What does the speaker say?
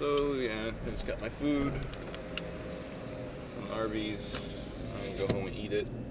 So yeah, I just got my food from Arby's. I'm gonna go home and eat it.